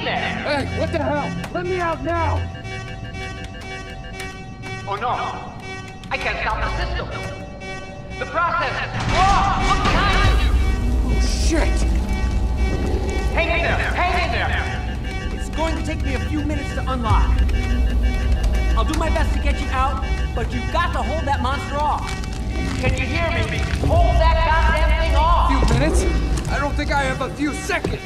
Hey, what the hell? Let me out now! Oh no! I can't stop the system! The process! Whoa! Look behind you! Oh shit! Hang in there! Hang in there! It's going to take me a few minutes to unlock. I'll do my best to get you out, but you've got to hold that monster off. Can you hear me? Hold that goddamn thing off! A few minutes? I don't think I have a few seconds!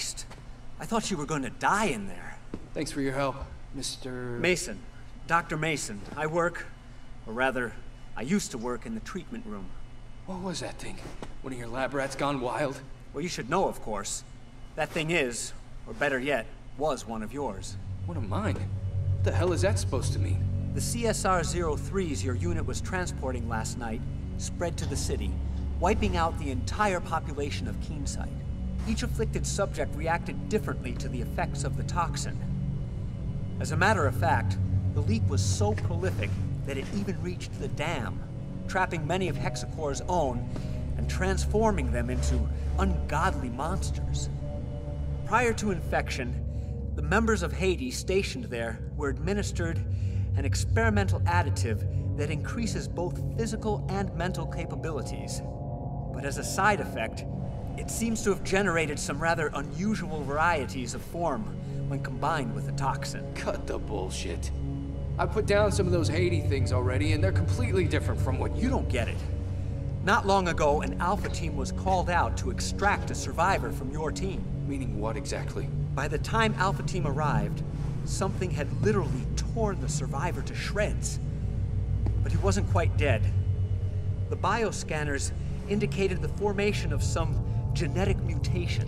Christ! I thought you were going to die in there. Thanks for your help, Mr. Mason. Dr. Mason. I work, or rather, I used to work in the treatment room. What was that thing? One of your lab rats gone wild? Well, you should know, of course. That thing is, or better yet, was one of yours. One of mine? What the hell is that supposed to mean? The CSR-03s your unit was transporting last night spread to the city, wiping out the entire population of Keensight. Each afflicted subject reacted differently to the effects of the toxin. As a matter of fact, the leak was so prolific that it even reached the dam, trapping many of Hexacore's own and transforming them into ungodly monsters. Prior to infection, the members of Hades stationed there were administered an experimental additive that increases both physical and mental capabilities. But as a side effect, it seems to have generated some rather unusual varieties of form when combined with the toxin. Cut the bullshit. I put down some of those Hades things already, and they're completely different from what you... You don't get it. Not long ago, an Alpha team was called out to extract a survivor from your team. Meaning what exactly? By the time Alpha team arrived, something had literally torn the survivor to shreds. But he wasn't quite dead. The bioscanners indicated the formation of some genetic mutation,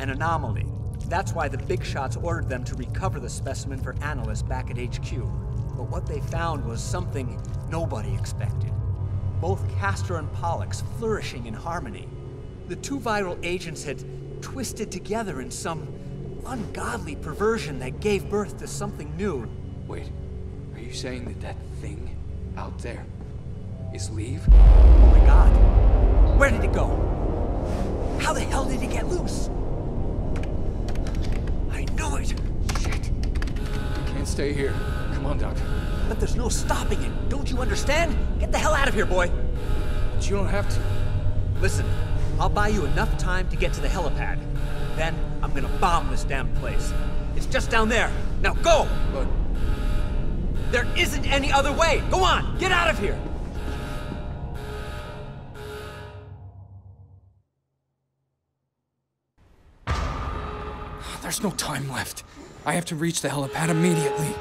an anomaly. That's why the big shots ordered them to recover the specimen for analysts back at HQ. But what they found was something nobody expected. Both Castor and Pollux flourishing in harmony. The two viral agents had twisted together in some ungodly perversion that gave birth to something new. Wait, are you saying that that thing out there is Leave? Oh my God, where did it go? How the hell did it get loose? I knew it! Shit! Can't stay here. Come on, Doc. But there's no stopping it, don't you understand? Get the hell out of here, boy! But you don't have to. Listen, I'll buy you enough time to get to the helipad. Then, I'm gonna bomb this damn place. It's just down there. Now go! But... there isn't any other way! Go on! Get out of here! There's no time left. I have to reach the helipad immediately.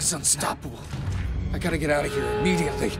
It's unstoppable. I gotta get out of here immediately.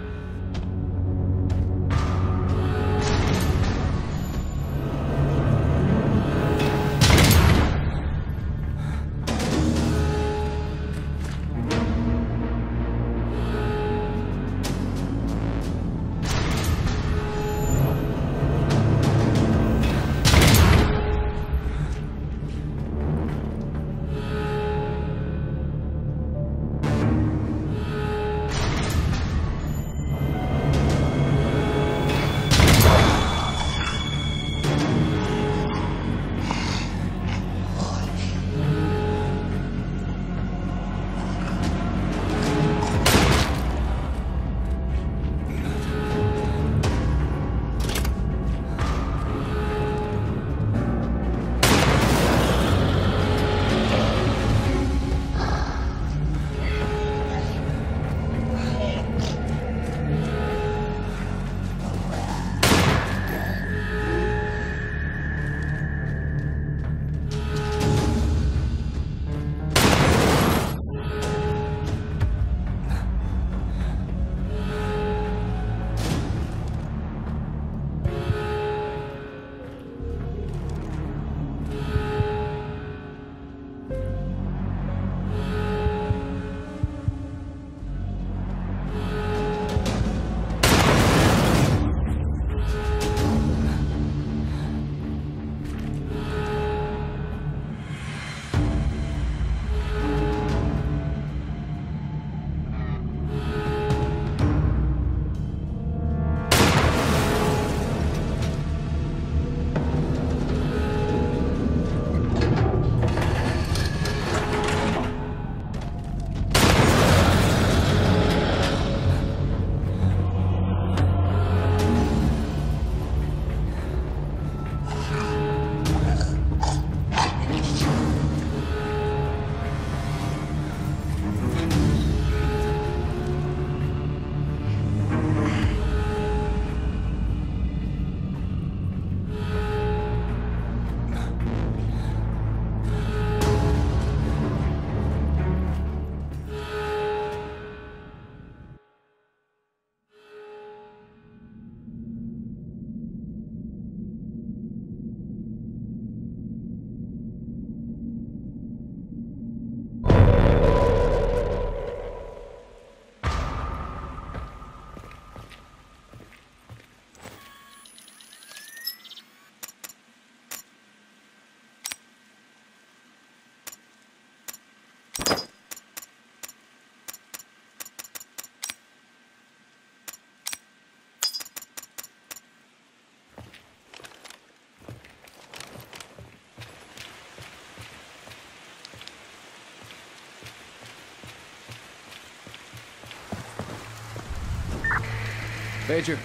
Major,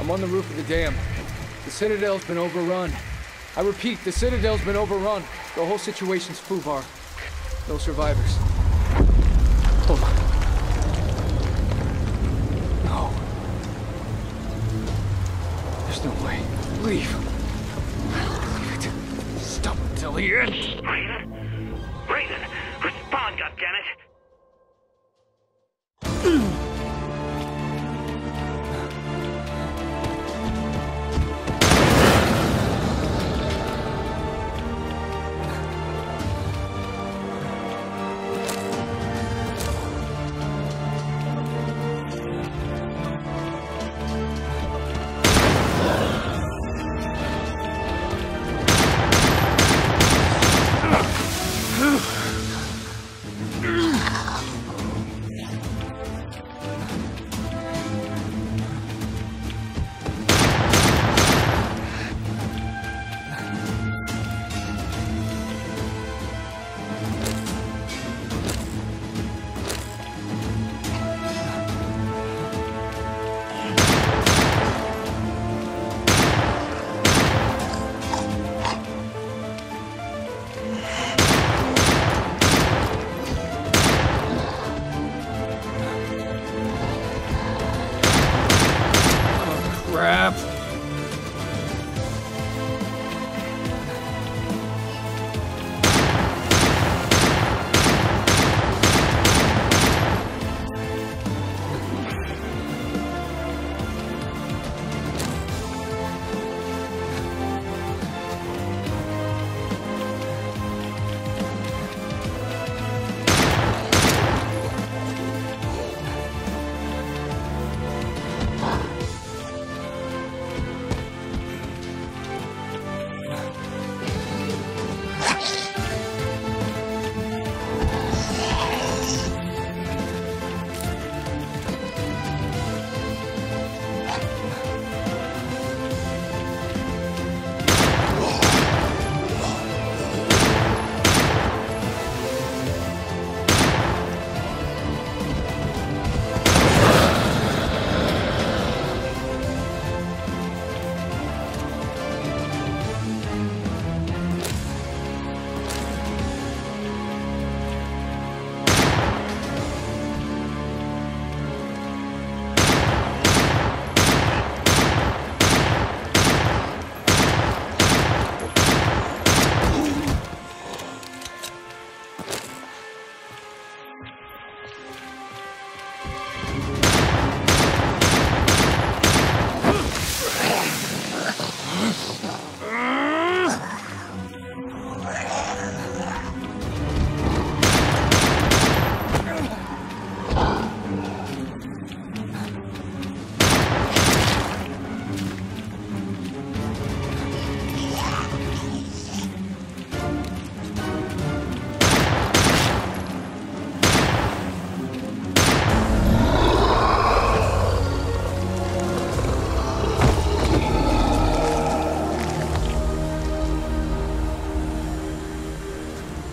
I'm on the roof of the dam. The Citadel's been overrun. I repeat, the Citadel's been overrun. The whole situation's foobar. No survivors. Hold on. No. There's no way. Leave. Leave it. Stop until the end. Raiden. Raiden, respond, goddammit.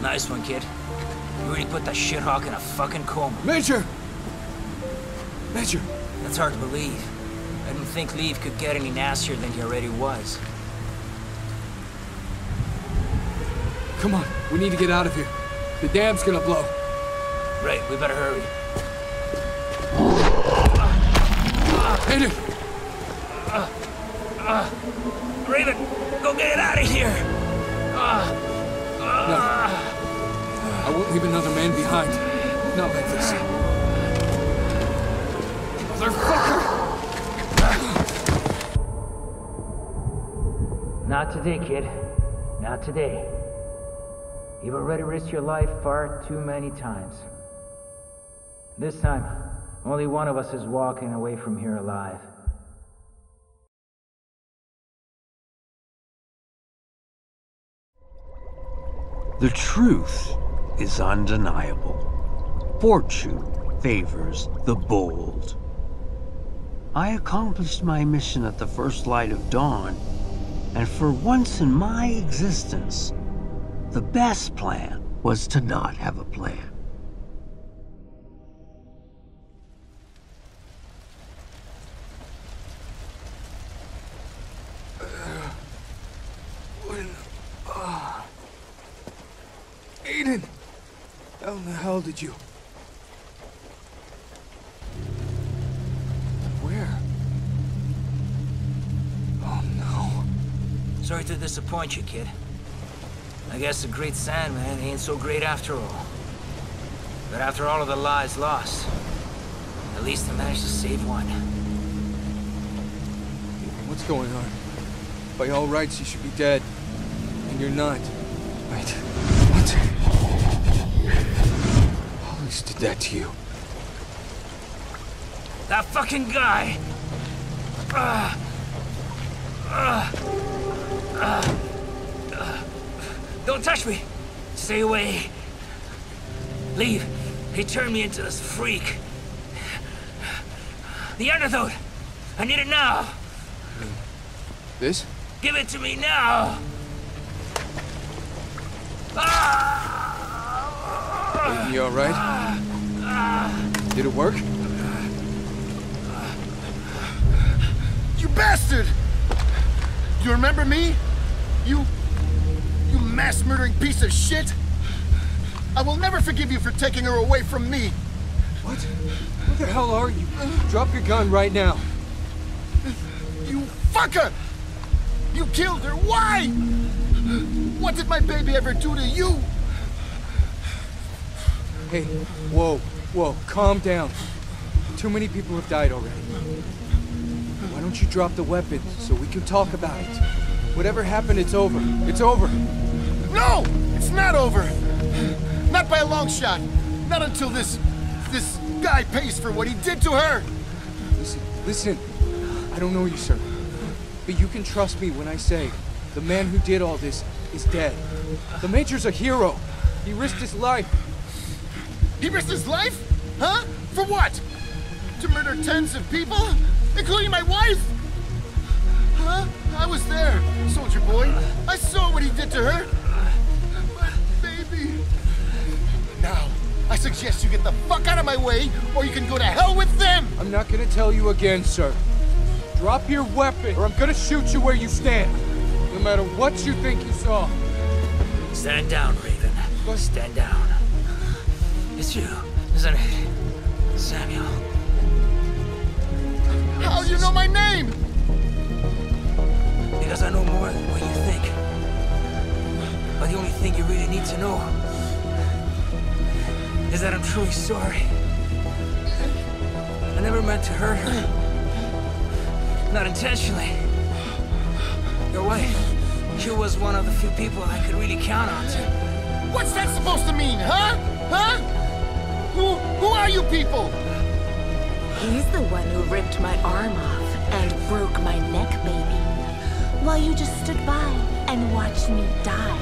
Nice one, kid. You already put that shithawk in a fucking coma. Major! Major! That's hard to believe. I didn't think Leave could get any nastier than he already was. Come on, we need to get out of here. The dam's gonna blow. Right, we better hurry. Raiden! Raven, go get it out of here! No. I won't leave another man behind. Not like this. Motherfucker! Not today, kid. Not today. You've already risked your life far too many times. This time, only one of us is walking away from here alive. The truth is undeniable. Fortune favors the bold. I accomplished my mission at the first light of dawn, and for once in my existence, the best plan was to not have a plan. hell did you? Where? Oh no. Sorry to disappoint you, kid. I guess the great Sandman ain't so great after all. But after all of the lives lost, at least I managed to save one. What's going on? By all rights, you should be dead. And you're not. Wait. What? Pollux did that to you. That fucking guy! Don't touch me! Stay away! Leave! He turned me into this freak! The antidote! I need it now! This? Give it to me now! You alright? Did it work? You bastard! You remember me? You mass-murdering piece of shit! I will never forgive you for taking her away from me! What? Where the hell are you? Drop your gun right now! You fucker! You killed her! Why? What did my baby ever do to you? Hey, whoa, calm down. Too many people have died already. Why don't you drop the weapon so we can talk about it? Whatever happened, it's over. It's over. No! It's not over! Not by a long shot. Not until this guy pays for what he did to her! Listen. I don't know you, sir. But you can trust me when I say the man who did all this is dead. The Major's a hero. He risked his life. He risked his life? Huh? For what? To murder tens of people? Including my wife? Huh? I was there, soldier boy. I saw what he did to her. My baby. Now, I suggest you get the fuck out of my way, or you can go to hell with them! I'm not gonna tell you again, sir. Drop your weapon, or I'm gonna shoot you where you stand. No matter what you think you saw. Stand down, Raven. What? Stand down. It's you, isn't it? Samuel. How do you know my name? Because I know more than what you think. But the only thing you really need to know is that I'm truly sorry. I never meant to hurt her. Not intentionally. Your wife, she was one of the few people I could really count on to. What's that supposed to mean, huh? Huh? Who are you people? He's the one who ripped my arm off and broke my neck, baby. While you just stood by and watched me die.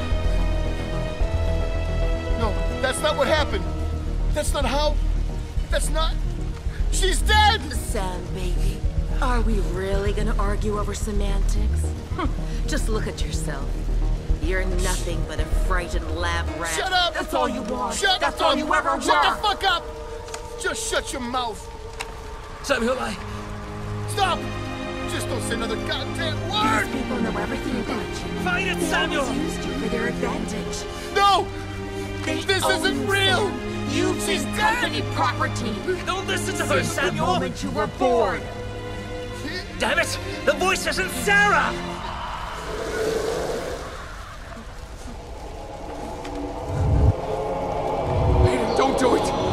No, that's not what happened. That's not how... That's not... She's dead! Sam, baby. Are we really gonna argue over semantics? Just look at yourself. You're nothing but a frightened lab rat. Shut up! That's all you want. Shut That's all you ever want. Shut were. The fuck up! Just shut your mouth. Samuel, Stop! Just don't say another goddamn word! These people know everything about you. Fight it, Samuel! They used you for their advantage. No! This isn't real! You've been company property. Don't listen to her, Samuel! The moment you were born. Damn it! The voice isn't Sarah! Do it!